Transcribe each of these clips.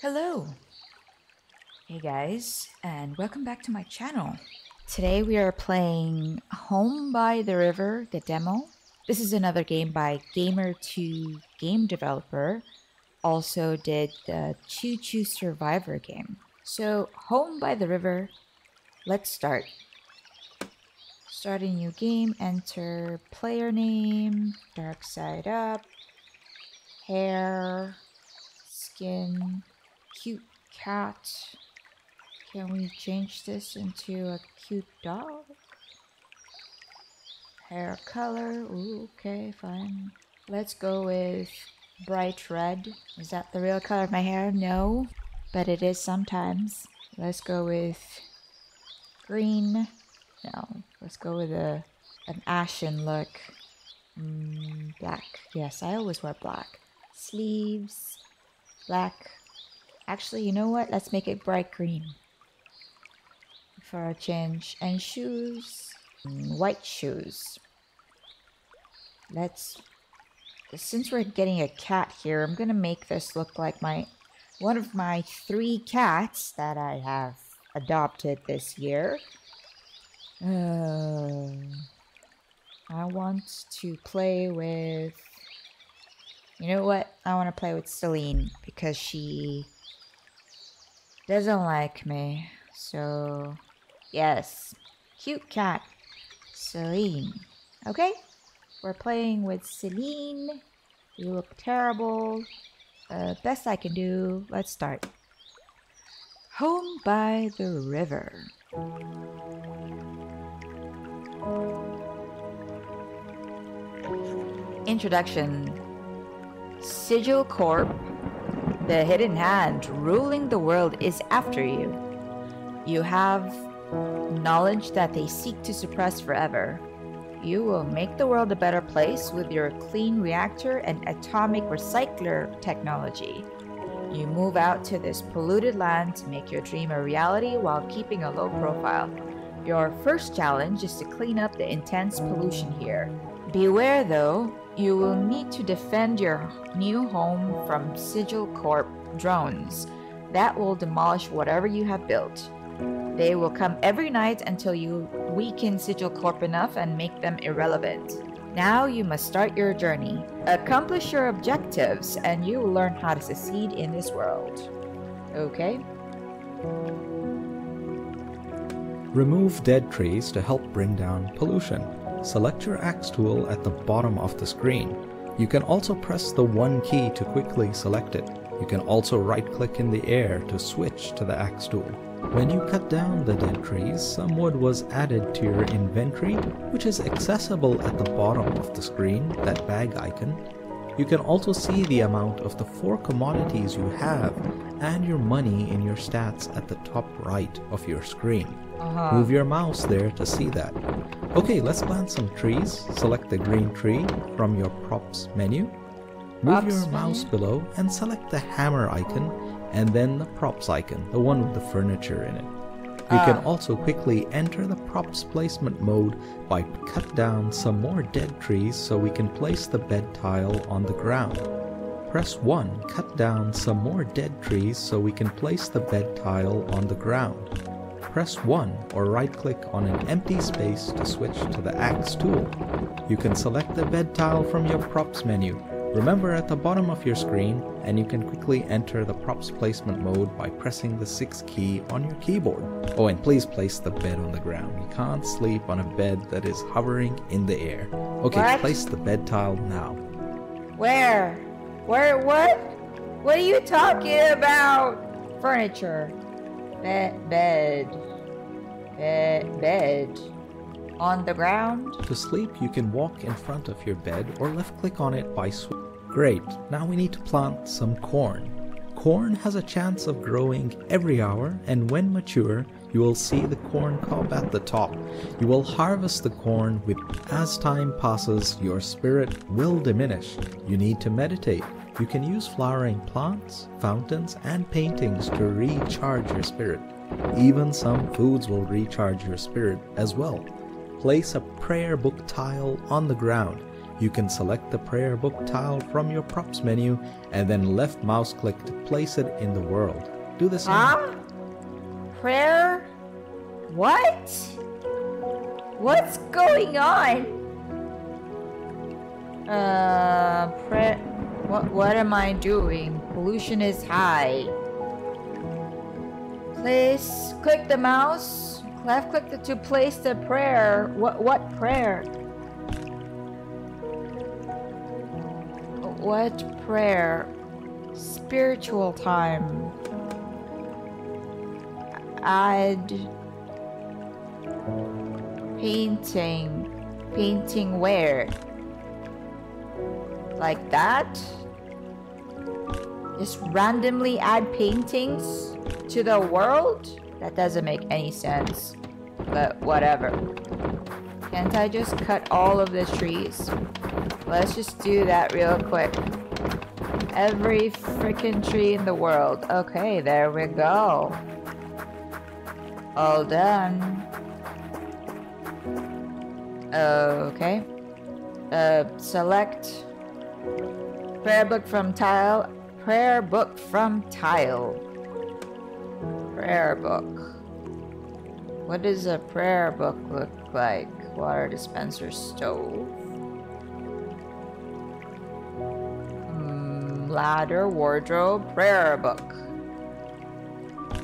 Hello! Hey guys, and welcome back to my channel. Today we are playing Home by the River, the demo. This is another game by gamer2 game developer. Also did the Choo Choo Survivor game. So, Home by the River, let's start. Start a new game, enter player name, dark side up, hair, skin, cute cat. Can we change this into a cute dog? Hair color. Ooh, okay, fine. Let's go with bright red. Is that the real color of my hair? No, but it is sometimes. Let's go with green. No, let's go with an ashen look. Black. Yes, I always wear black. Sleeves. Black. Actually, you know what? Let's make it bright green for a change. And shoes, white shoes. Since we're getting a cat here, I'm gonna make this look like one of my three cats that I have adopted this year. I want to play with. You know what? I want to play with Celine because she doesn't like me. So, yes. Cute cat. Celine. Okay? We're playing with Celine. You look terrible. Best I can do. Let's start. Home by the river. Introduction. Sigil Corp, the hidden hand ruling the world, is after you. You have knowledge that they seek to suppress forever. You will make the world a better place with your clean reactor and atomic recycler technology. You move out to this polluted land to make your dream a reality while keeping a low profile. Your first challenge is to clean up the intense pollution here. Beware though, you will need to defend your new home from Sigil Corp drones that will demolish whatever you have built. They will come every night until you weaken Sigil Corp enough and make them irrelevant. Now you must start your journey. Accomplish your objectives and you will learn how to succeed in this world. Okay. Remove dead trees to help bring down pollution. Select your axe tool at the bottom of the screen. You can also press the 1 key to quickly select it. You can also right-click in the air to switch to the axe tool. When you cut down the dead trees, some wood was added to your inventory, which is accessible at the bottom of the screen, that bag icon. You can also see the amount of the 4 commodities you have and your money in your stats at the top right of your screen. Move your mouse there to see that. Okay, let's plant some trees. Select the green tree from your props menu. Move your mouse below and select the hammer icon and then the props icon, the one with the furniture in it. You can also quickly enter the props placement mode by cut down some more dead trees so we can place the bed tile on the ground. Press 1, cut down some more dead trees so we can place the bed tile on the ground. Press 1 or right-click on an empty space to switch to the axe tool. You can select the bed tile from your props menu. Remember at the bottom of your screen, and you can quickly enter the props placement mode by pressing the 6 key on your keyboard. Oh, and please place the bed on the ground. You can't sleep on a bed that is hovering in the air. Okay, place the bed tile now. Where? Where? What? What are you talking about? Furniture. Bed. On the ground. To sleep, you can walk in front of your bed or left-click on it by switching. Great, now we need to plant some corn. Corn has a chance of growing every hour, and when mature, you will see the corn cob at the top. You will harvest the corn, as time passes, your spirit will diminish. You need to meditate. You can use flowering plants, fountains, and paintings to recharge your spirit. Even some foods will recharge your spirit as well. Place a prayer book tile on the ground. you can select the prayer book tile from your props menu and then left mouse click to place it in the world. Do the same. Prayer? What? What's going on? Prayer... What am I doing? Pollution is high. Place... Click the mouse. Left click to place the prayer. What prayer? What prayer? Spiritual time. Add... Painting. Painting where? Like that? Just randomly add paintings to the world? That doesn't make any sense, but whatever. Can't I just cut all of the trees? Let's just do that real quick. Every freaking tree in the world. Okay, there we go. All done. Okay. Select prayer book from tile. Prayer book from tile. Prayer book. What does a prayer book look like? Water dispenser stove. Ladder, wardrobe, prayer book.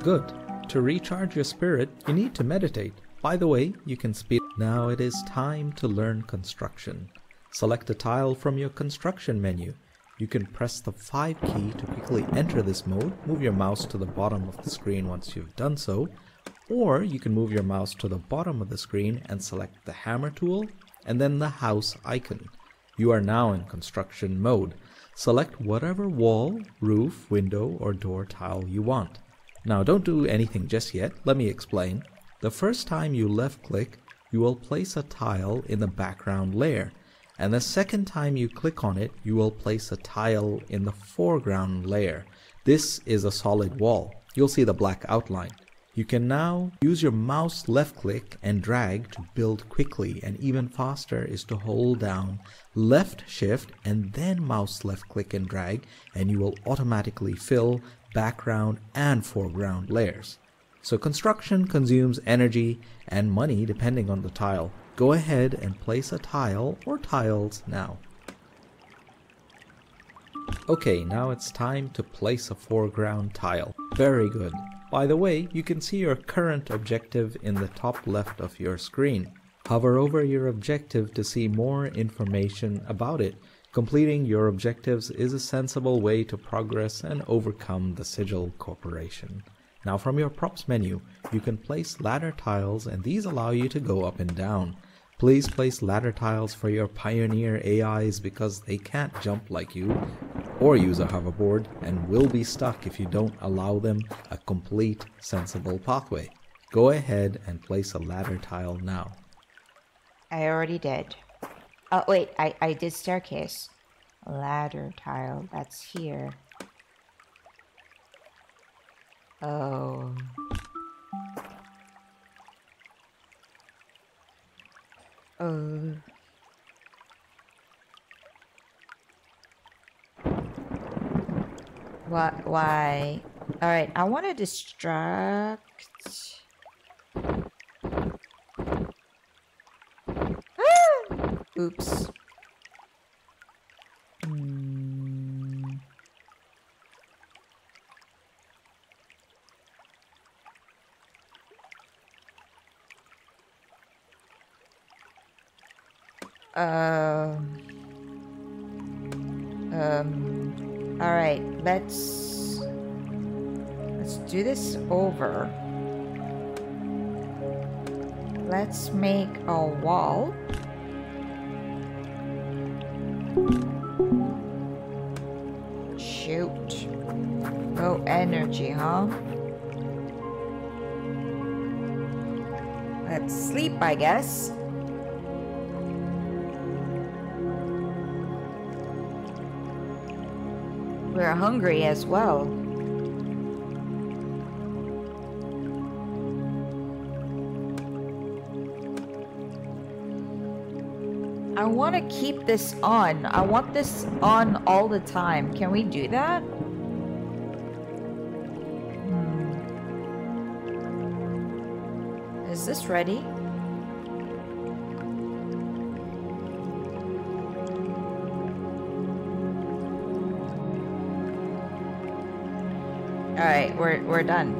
Good. To recharge your spirit, you need to meditate. By the way, you can speed. Now it is time to learn construction. Select a tile from your construction menu. You can press the 5 key to quickly enter this mode, move your mouse to the bottom of the screen once you've done so, or you can move your mouse to the bottom of the screen and select the hammer tool and then the house icon. You are now in construction mode. Select whatever wall, roof, window, or door tile you want. Now don't do anything just yet, let me explain. The first time you left click, you will place a tile in the background layer. And the second time you click on it, you will place a tile in the foreground layer. This is a solid wall. You'll see the black outline. You can now use your mouse left click and drag to build quickly, and even faster is to hold down left shift and then mouse left click and drag, and you will automatically fill background and foreground layers. So construction consumes energy and money depending on the tile. Go ahead and place a tile or tiles now. Okay, now it's time to place a foreground tile. Very good. By the way, you can see your current objective in the top left of your screen. Hover over your objective to see more information about it. Completing your objectives is a sensible way to progress and overcome the Sigil Corporation. Now from your props menu, you can place ladder tiles, and these allow you to go up and down. Please place ladder tiles for your pioneer AIs because they can't jump like you or use a hoverboard and will be stuck if you don't allow them a complete sensible pathway. Go ahead and place a ladder tile now. I already did. Oh wait, I did staircase. Ladder tile, that's here. Oh. Oh. What? Why? All right. I want to distract. Ah! Oops. All right, let's do this over. Let's make a wall. Shoot. Low energy, huh? Let's sleep, I guess. We're hungry as well. I I want to keep this on. I want this on all the time. Can we do that? Is this ready? All right, we're done.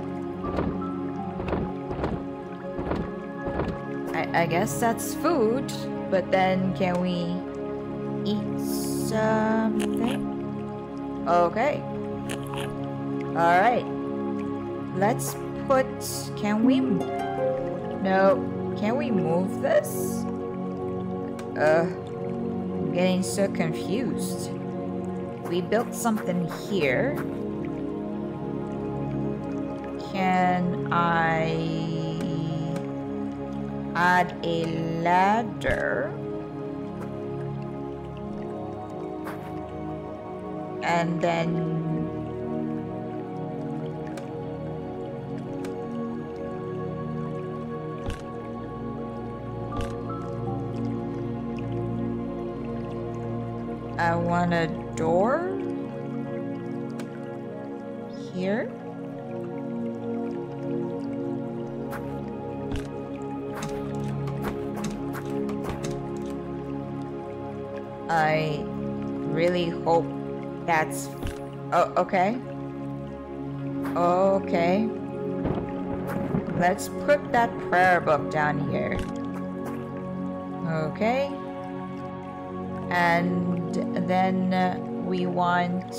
I guess that's food, but then can we eat something? Okay. All right. Let's put. Can we? No. Can we move this? I'm getting so confused. We built something here. Can I add a ladder? And then I want a door here. I really hope that's... Oh, okay. Okay. Let's put that prayer book down here. Okay. And then we want...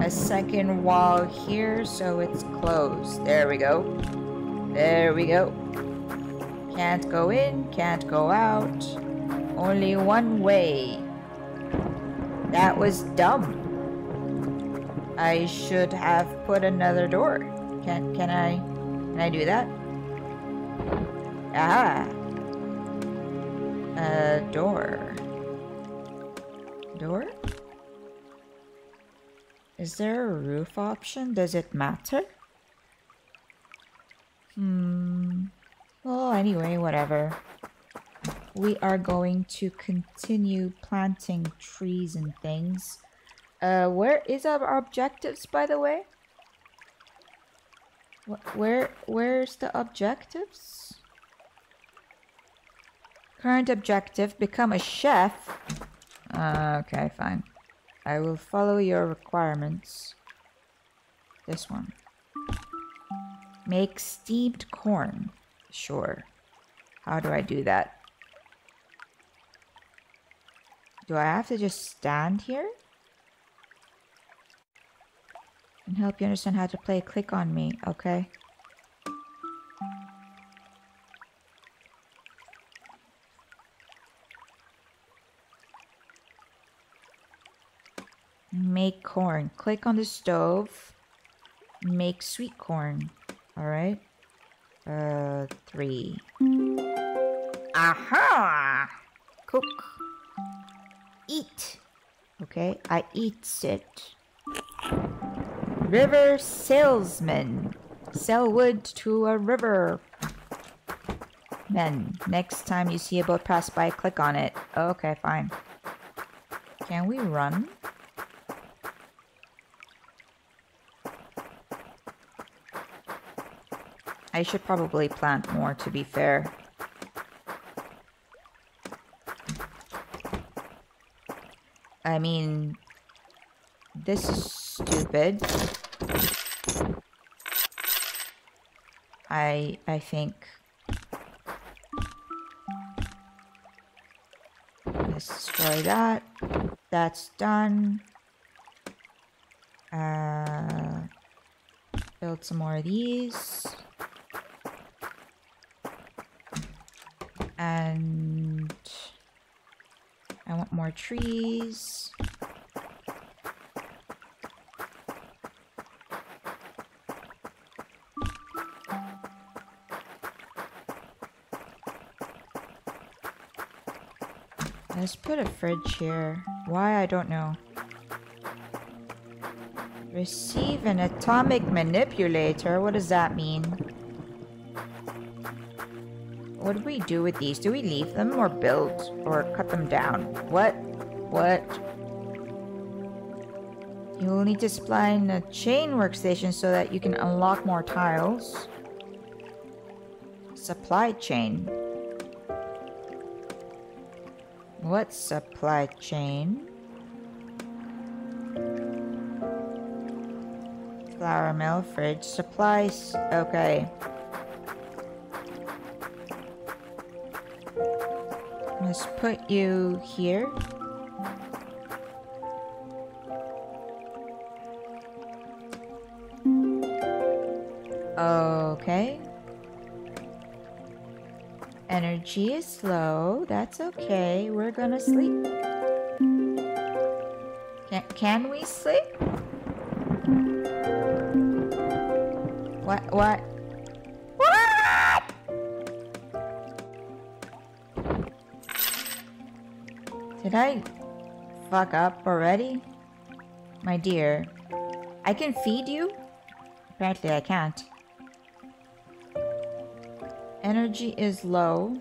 a second wall here, so it's closed. There we go. There we go. Can't go in, can't go out. Only one way. That was dumb. I should have put another door. Can I do that? Ah. A door. Door? Is there a roof option? Does it matter? Well, anyway, whatever. We are going to continue planting trees and things. Where is our objectives, by the way? Where's the objectives? Current objective, become a chef. Okay, fine. I will follow your requirements. This one. Make steamed corn. Sure. How do I do that? Do I have to just stand here? And help you understand how to play. Click on me, okay? Make corn. Click on the stove. Make sweet corn. All right, 3. Aha! Cook. Eat. Okay, I eats it. River salesman. Sell wood to a river man. Next time you see a boat pass by, click on it. Okay, fine. Can we run? I should probably plant more, to be fair. I mean, this is stupid. I think let's destroy that. That's done. Build some more of these. And I want more trees. Let's put a fridge here. Why, I don't know. Receive an atomic manipulator. What does that mean? What do we do with these? Do we leave them or build or cut them down? What? You will need to supply in a chain workstation so that you can unlock more tiles. Supply chain. What supply chain? Flour mill, fridge, supplies. Okay. Let's put you here. Okay. Energy is low. That's okay. We're gonna sleep. Can we sleep? What? What? Did I fuck up already? My dear, I can feed you? Apparently I can't. Energy is low.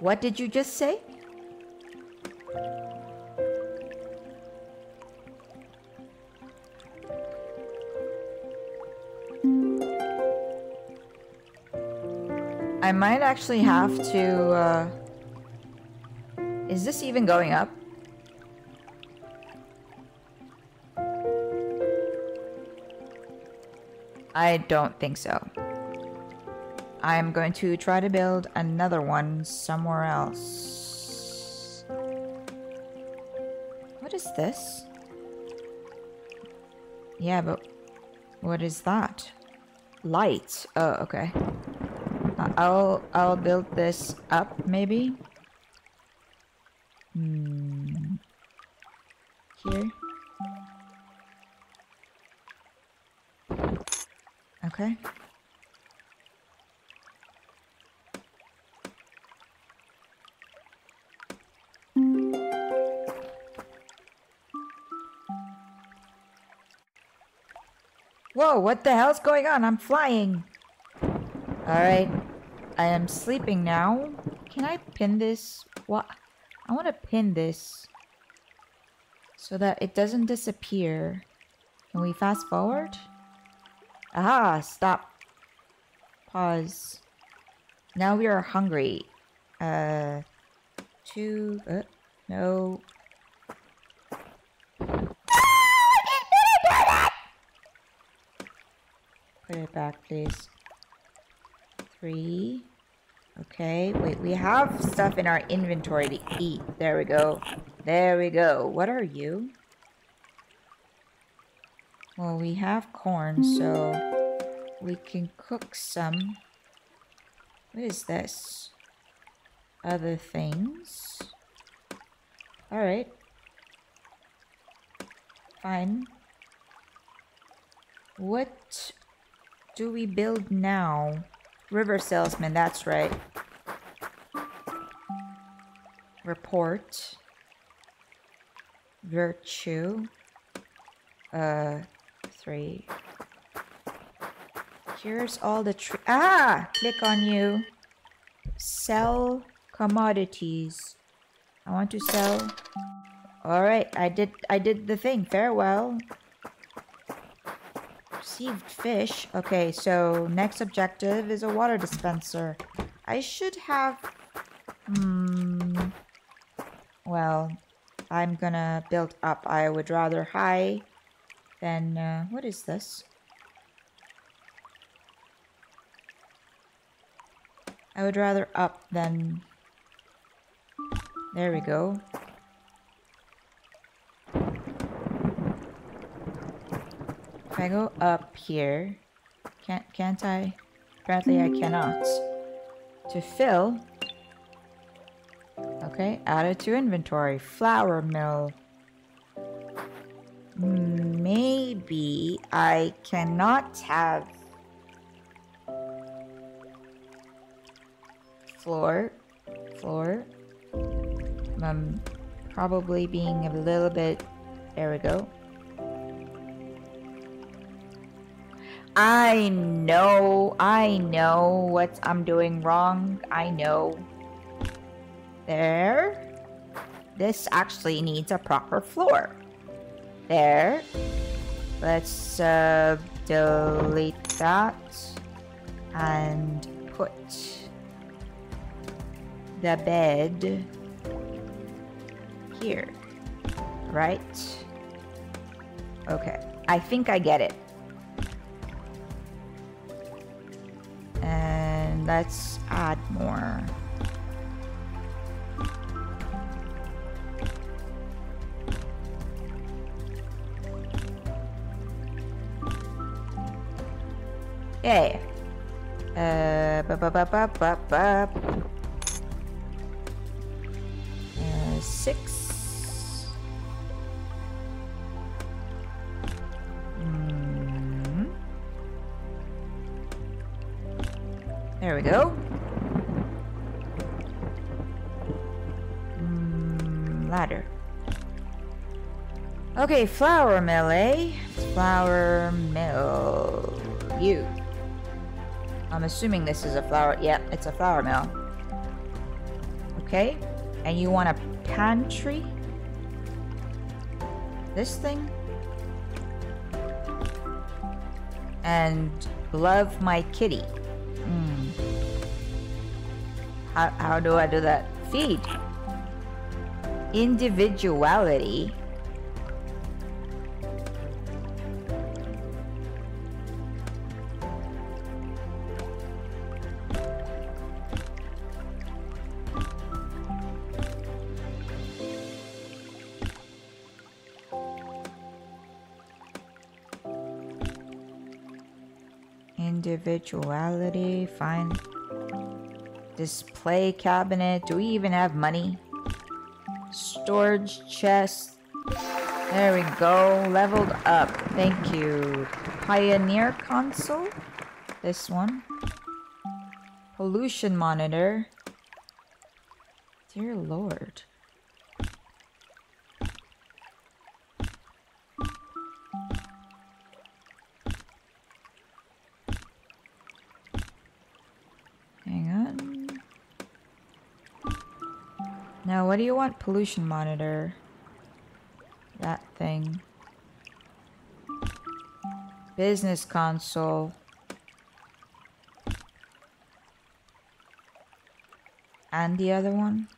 What did you just say? I might actually have to, is this even going up? I don't think so. I'm going to try to build another one somewhere else. What is this? Yeah, but what is that? Light. Oh, okay. I'll build this up, maybe? Here? Okay. Whoa, what the hell's going on? I'm flying. Alright. I am sleeping now. Can I pin this? What? I want to pin this so that it doesn't disappear. Can we fast forward? Aha! Stop. Pause. Now we are hungry. No. Put it back, please. 3. Okay. Wait, we have stuff in our inventory to eat. There we go. There we go. What are you? Well, we have corn, so we can cook some. What is this? Other things. Alright. Fine. What do we build now? River salesman, that's right. Report. Virtue. 3. Here's all the tree. Ah! Click on you. Sell commodities. I want to sell. Alright, I did the thing. Farewell. Received fish. Okay, so next objective is a water dispenser. I should have... Well, I'm gonna build up. I would rather high... Then, what is this? I would rather up than... There we go. If I go up here... Can't I? Apparently I cannot. To fill... Okay, add it to inventory. Flour mill. Maybe I cannot have floor, Probably being a little bit... There we go. I know what I'm doing wrong. I know. There. This actually needs a proper floor. There. Let's delete that and put the bed here. Right? Okay. I think I get it. And let's add more. Yay! Six. There we go. Ladder. Okay, flour mill, eh? Flour mill. You. I'm assuming this is a flour... Yep, it's a flour mill. Okay. And you want a pantry? This thing? And love my kitty. How do I do that? Feed. Individuality. Individuality, fine. Display cabinet. Do we even have money? Storage chest. There we go. Leveled up. Thank you. Pioneer console. This one. Pollution monitor. Dear Lord. Now, what do you want? Pollution monitor. That thing. Business console. And the other one?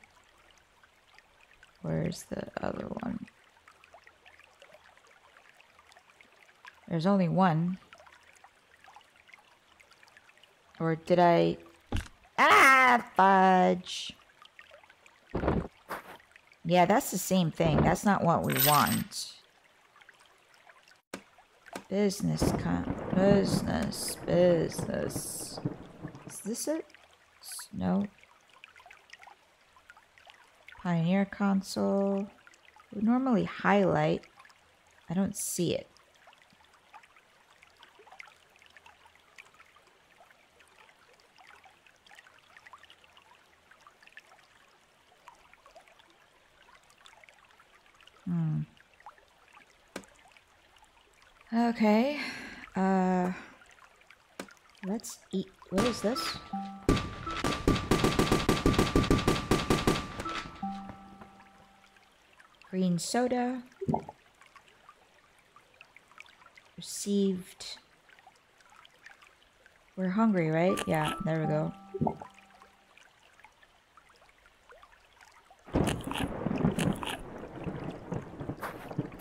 Where's the other one? There's only one. Or did I... Ah, fudge! Yeah, that's the same thing. That's not what we want. Business. Is this it? No. Pioneer console. We normally highlight. I don't see it. Okay, let's eat. What is this? Green soda. Received. We're hungry, right? Yeah, there we go.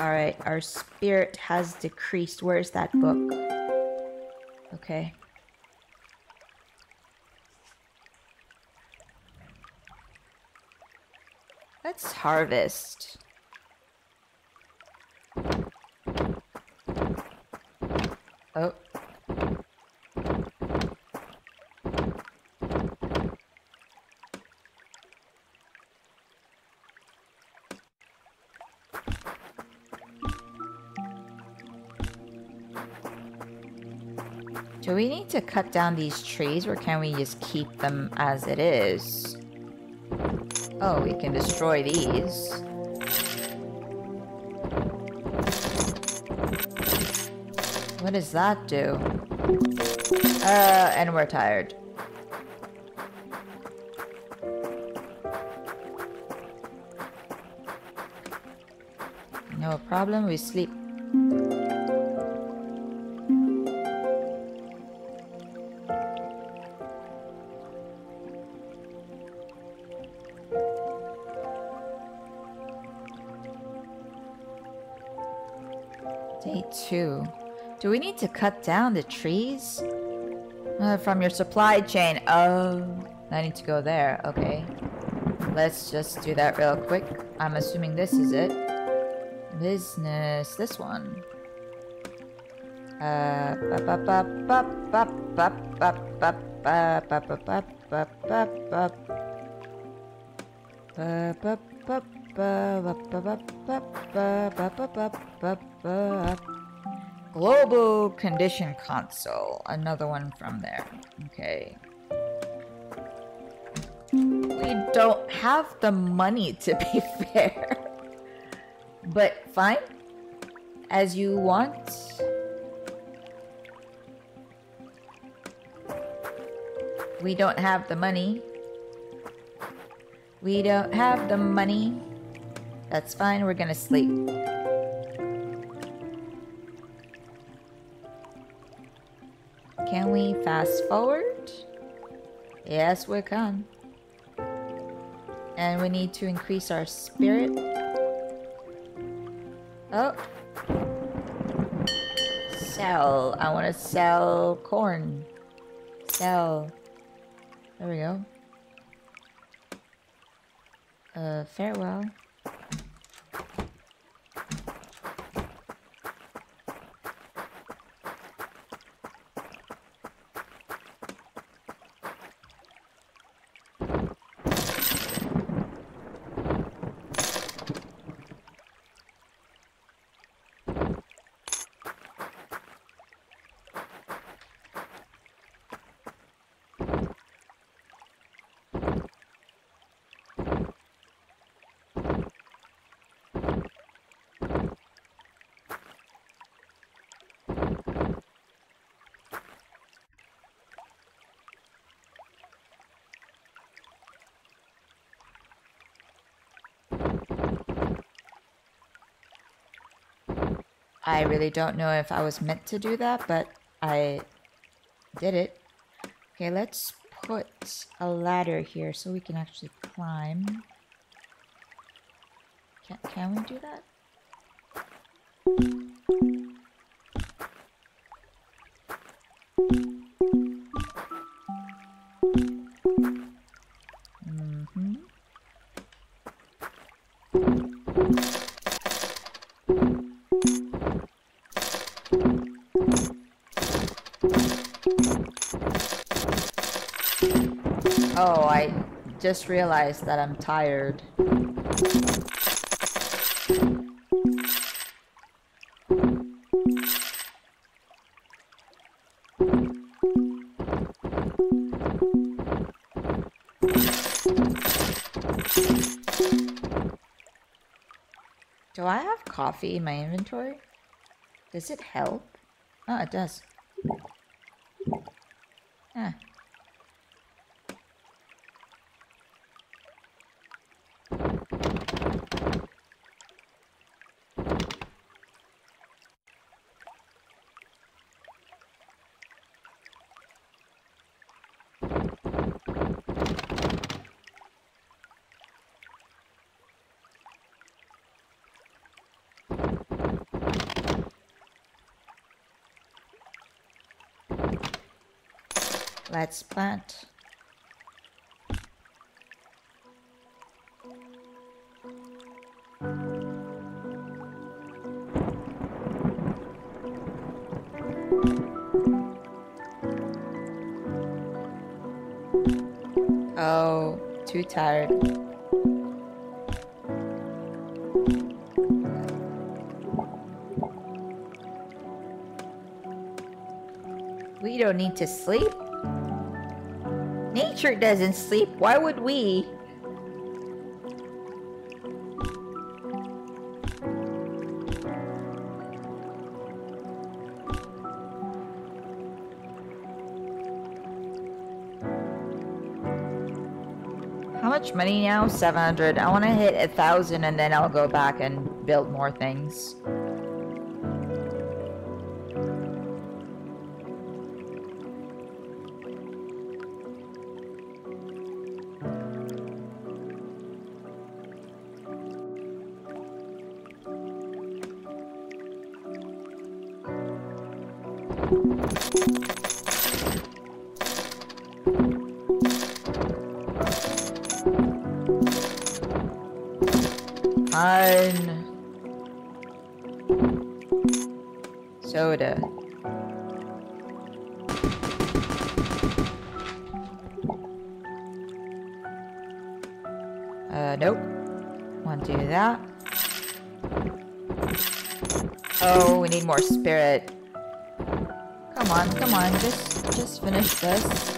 Alright, our spirit has decreased. Where's that book? Okay. Let's harvest. Oh. Do we need to cut down these trees, or can we just keep them as it is? Oh, we can destroy these. What does that do? And we're tired. No problem, we sleep. Day 2. Do we need to cut down the trees? From your supply chain. Oh, I need to go there. Okay. Let's just do that real quick. I'm assuming this is it. Business. This one. Global condition console. Another one from there. Okay. We don't have the money, to be fair. But fine. As you want. We don't have the money. We don't have the money. That's fine, we're gonna sleep. Can we fast forward? Yes, we can. And we need to increase our spirit. Oh. Sell. I want to sell corn. Sell. There we go. Farewell. I really don't know if I was meant to do that, but I did it. Okay, let's put a ladder here so we can actually climb. Can we do that? Oh, I just realized that I'm tired. Do I have coffee in my inventory? Does it help? Oh, it does. Huh. Let's plant. Oh, too tired. We don't need to sleep. Nature doesn't sleep. Why would we? How much money now? 700. I want to hit 1,000 and then I'll go back and build more things. Soda. Nope. Won't do that. Oh, we need more spirit. Come on, come on, just finish this.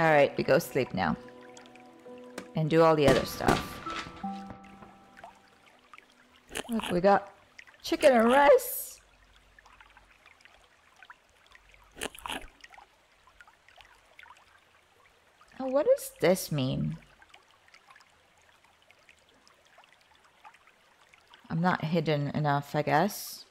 Alright, we go sleep now. And do all the other stuff. Look, we got chicken and rice. Oh, what does this mean? I'm not hidden enough, I guess.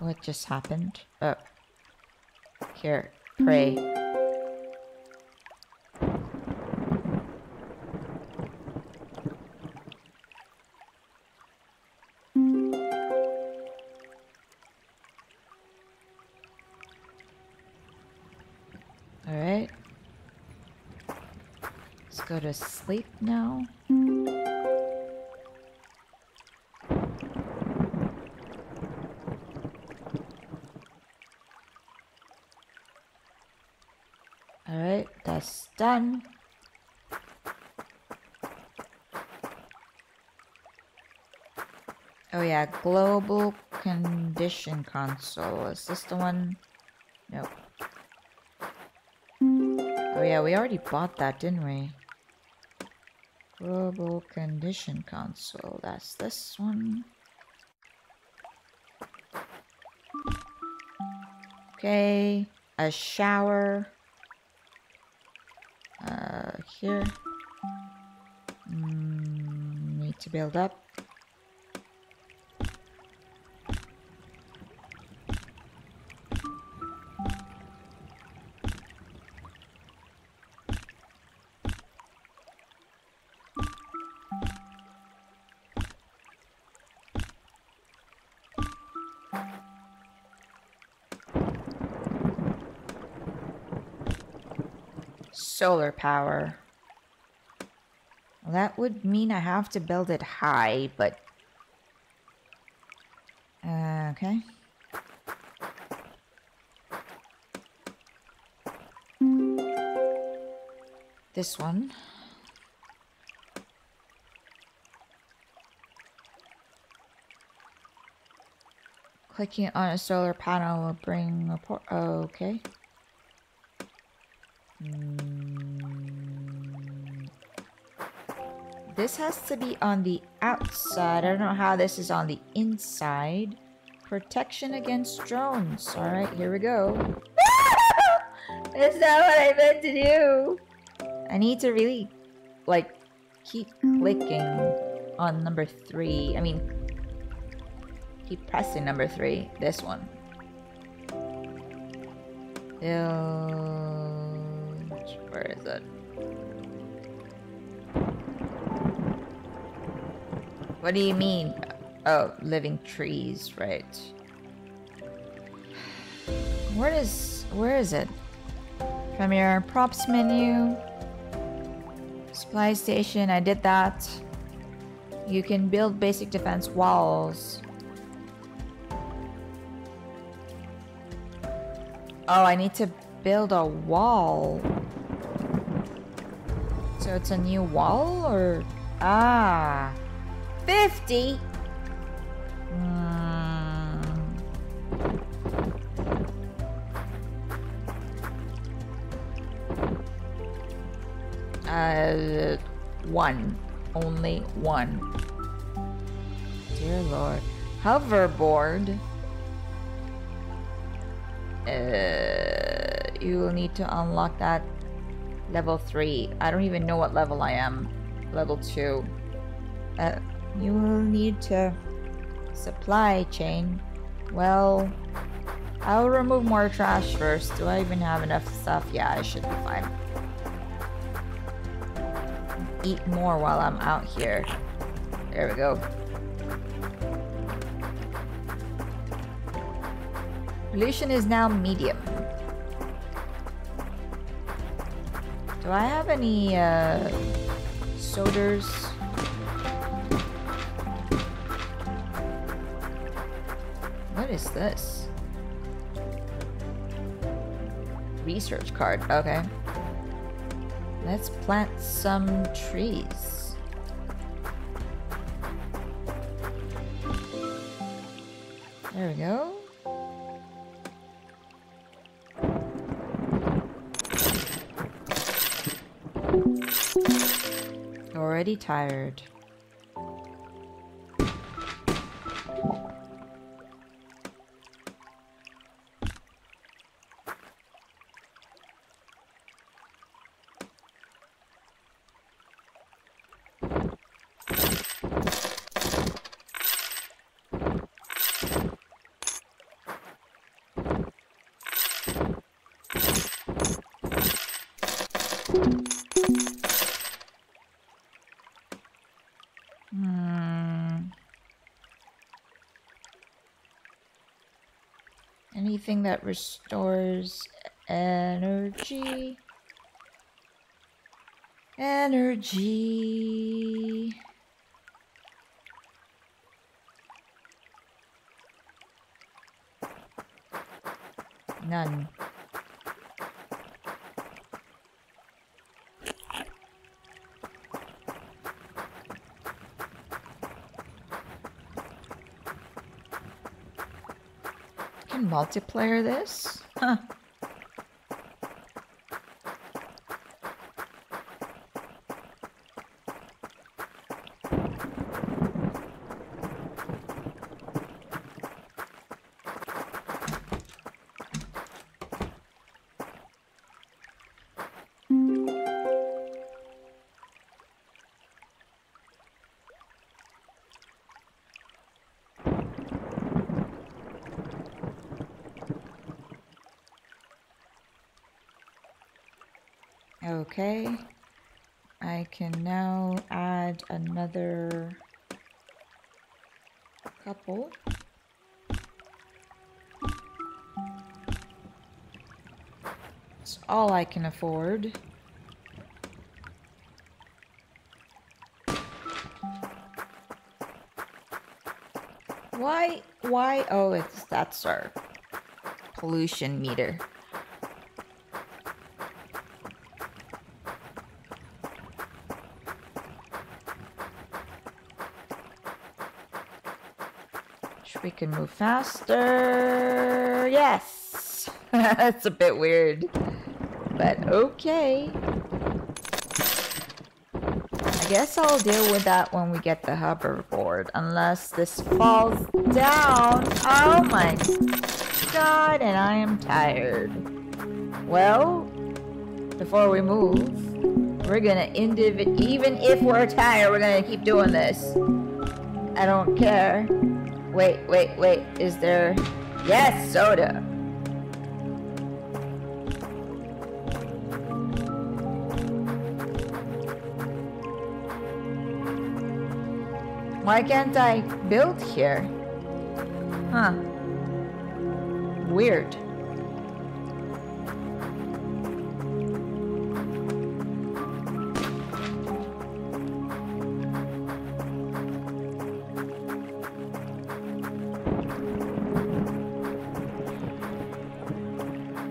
What just happened? Oh. Here, pray. Alright. Let's go to sleep now. Done. Oh yeah, global condition console. Is this the one? Nope. Oh yeah, we already bought that, didn't we? Global condition console. That's this one. Okay, a shower. Here. Need to build up. Solar power. That would mean I have to build it high, but... okay. This one. Clicking on a solar panel will bring a port... Oh, okay. This has to be on the outside. I don't know how this is on the inside. Protection against drones. Alright, here we go. That's not what I meant to do. I need to really, like, keep clicking on number 3. I mean, keep pressing number 3. This one. Where is it? What do you mean? Oh, living trees, right. Where does Where is it? From your props menu. Supply station, I did that. You can build basic defense walls. Oh, I need to build a wall. So it's a new wall or... Ah. 50? One. Only one. Dear Lord. Hoverboard. You will need to unlock that level 3. I don't even know what level I am. Level 2. You will need to supply chain. Well, I'll remove more trash first. Do I even have enough stuff? Yeah, I should be fine. Eat more while I'm out here. There we go. Pollution is now medium. Do I have any sodas? What is this? Research card, okay. Let's plant some trees. There we go. Already tired. Anything that restores energy. Energy. None. Multiplayer this? Huh. Okay, I can now add another couple. It's all I can afford. Why? Oh, that's our pollution meter. We can move faster. Yes! That's a bit weird. But okay. I guess I'll deal with that when we get the hoverboard. Unless this falls down. Oh my god, and I am tired. Well, before we move, we're gonna end it. Even if we're tired, we're gonna keep doing this. I don't care. Wait, is there... Yes, soda! Why can't I build here? Huh. Weird.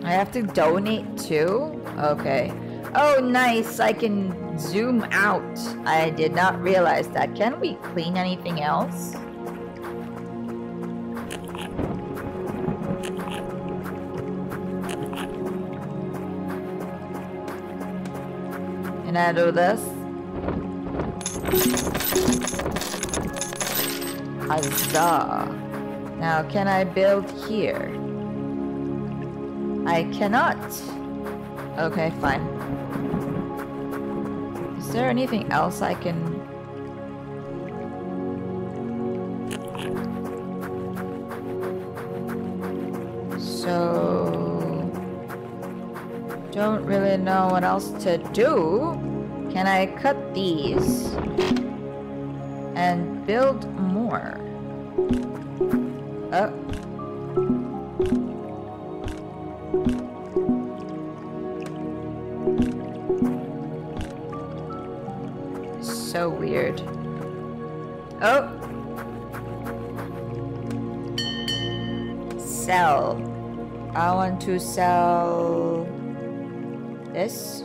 I have to donate too? Okay. Oh, nice. I can zoom out. I did not realize that. Can we clean anything else? Can I do this? Huzzah. Now, can I build here? I cannot. Okay, fine. Is there anything else I can... So... Don't really know what else to do. Can I cut these? And build more? Oh. So weird. Oh! Sell. I want to sell... this.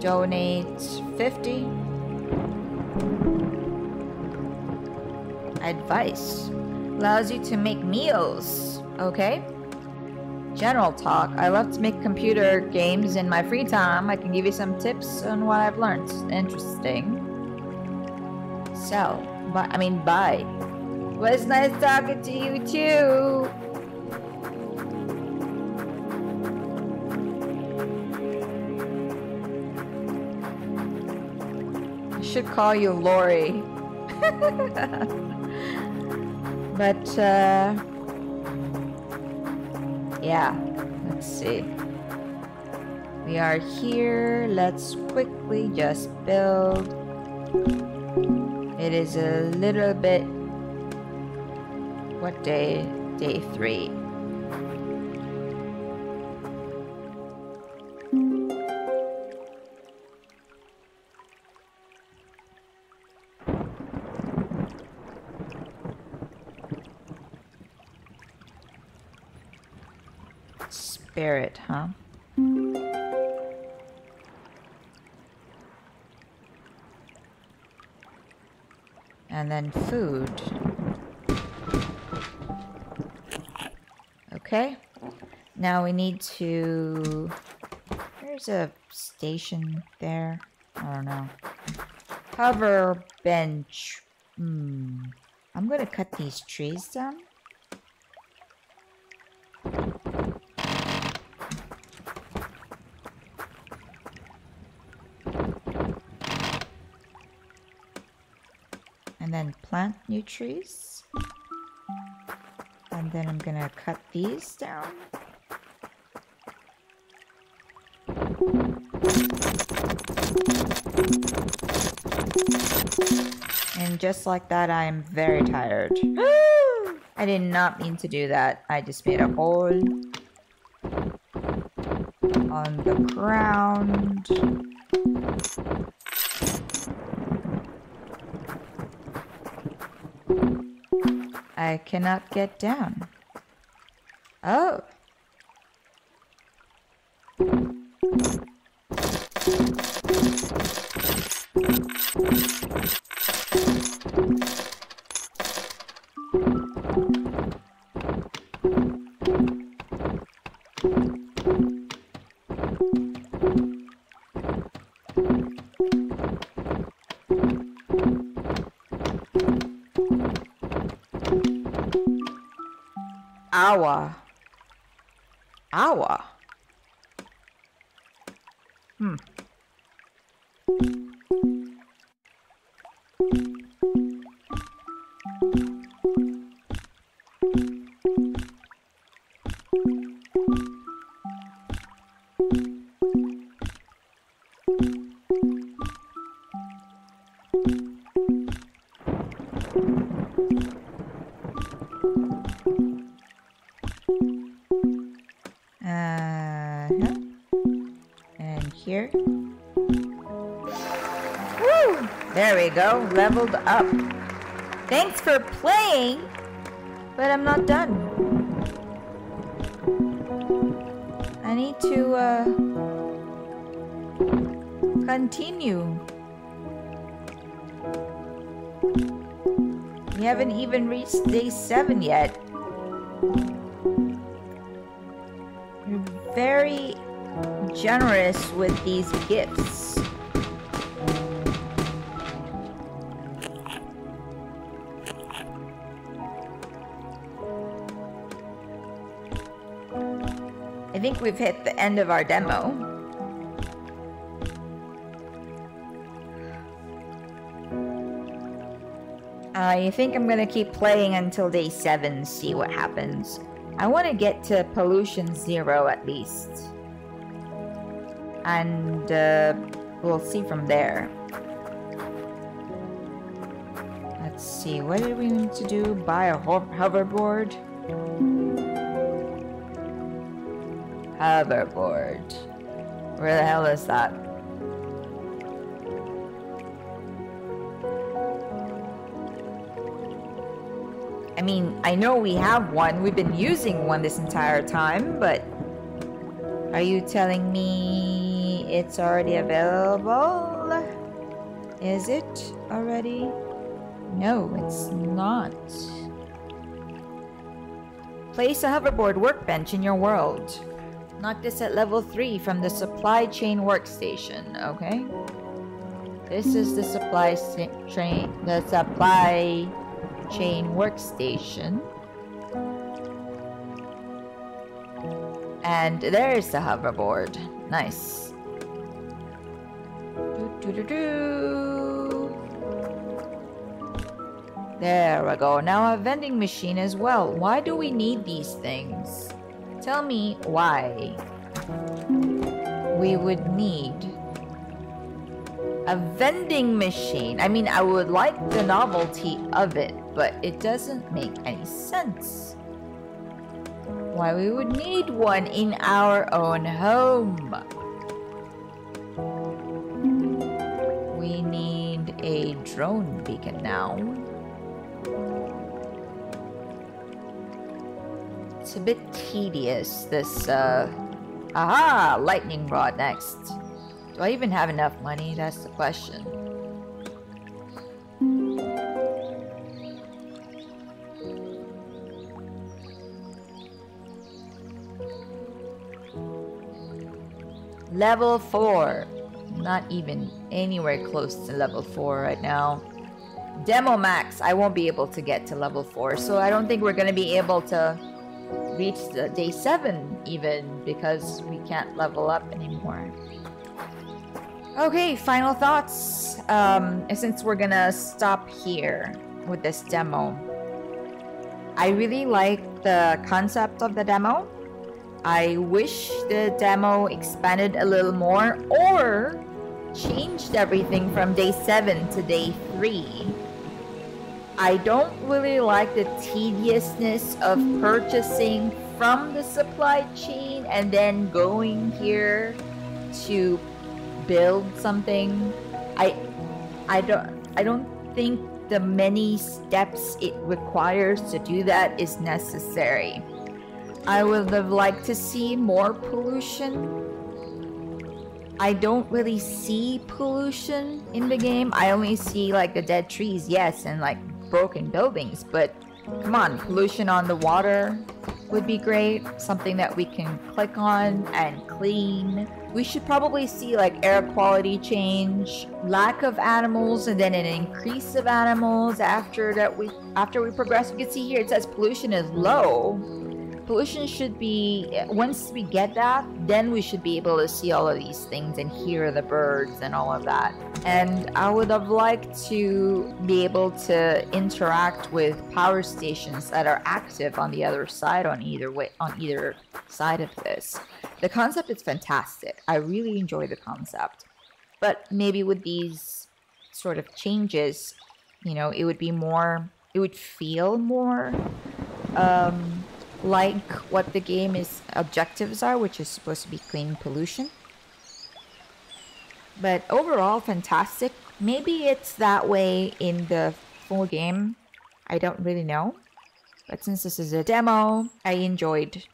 Donate 50. Advice. Allows you to make meals. Okay. General talk. I love to make computer games in my free time. I can give you some tips on what I've learned. Interesting. Sell. Buy, I mean, buy. Well, it's nice talking to you too. I should call you Lori. But, yeah, let's see. We are here. Let's quickly just build. It is a little bit... What day? Day 3. Spirit, huh? And then food. Okay. Now we need to... There's a station there. I don't know. Hover bench. Hmm. I'm gonna cut these trees down. Then plant new trees, and then I'm gonna cut these down. And just like that, I am very tired. I did not mean to do that. I just made a hole on the ground. I cannot get down. Oh. Awa. Awa. Hmm. Go leveled up. Thanks for playing. But I'm not done. I need to continue. We haven't even reached day 7 yet. You're very generous with these gifts. I think we've hit the end of our demo. I think I'm gonna keep playing until day 7, see what happens. I want to get to pollution 0 at least. And we'll see from there. Let's see, what do we need to do? Buy a hoverboard? Hoverboard. Where the hell is that? I mean, I know we have one. We've been using one this entire time, but are you telling me it's already available? Is it already? No, it's not. Place a hoverboard workbench in your world. Knock this at level 3 from the supply chain workstation. Okay. This is the supply chain workstation. And there's the hoverboard. Nice. Doo, doo, doo, doo. There we go. Now a vending machine as well. Why do we need these things? Tell me why we would need a vending machine. I mean, I would like the novelty of it, but it doesn't make any sense. Why we would need one in our own home. We need a drone beacon now. It's a bit tedious, this, aha! Lightning rod next. Do I even have enough money? That's the question. Level 4. Not even anywhere close to level 4 right now. Demo max, I won't be able to get to level 4, so I don't think we're gonna be able to reach the day 7 even, because we can't level up anymore. Okay, final thoughts. Since we're gonna stop here with this demo, I really like the concept of the demo. I wish the demo expanded a little more or changed everything from day 7 to day 3. I don't really like the tediousness of purchasing from the supply chain and then going here to build something. I don't think the many steps it requires to do that is necessary. I would have liked to see more pollution. I don't really see pollution in the game. I only see like the dead trees, yes, and like broken buildings, but come on, pollution on the water would be great. Something that we can click on and clean. We should probably see like air quality change, lack of animals, and then an increase of animals after that. After we progress, we can see here it says pollution is low. Pollution should be, once we get that, then we should be able to see all of these things and hear the birds and all of that. And I would have liked to be able to interact with power stations that are active on the other side, on either side of this. The concept is fantastic. I really enjoy the concept. But maybe with these sort of changes, you know, it would be more, it would feel more like what the game's objectives are, which is supposed to be clean pollution. But overall, fantastic. Maybe it's that way in the full game. I don't really know. But since this is a demo, I enjoyed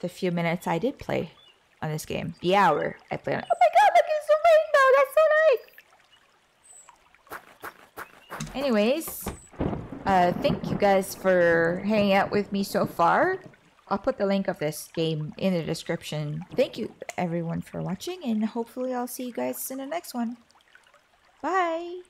the few minutes I did play on this game. The hour I played on it. Oh my god, look, it's a rainbow! That's so nice! Anyways, thank you guys for hanging out with me so far. I'll put the link of this game in the description. Thank you everyone for watching, and hopefully I'll see you guys in the next one. Bye!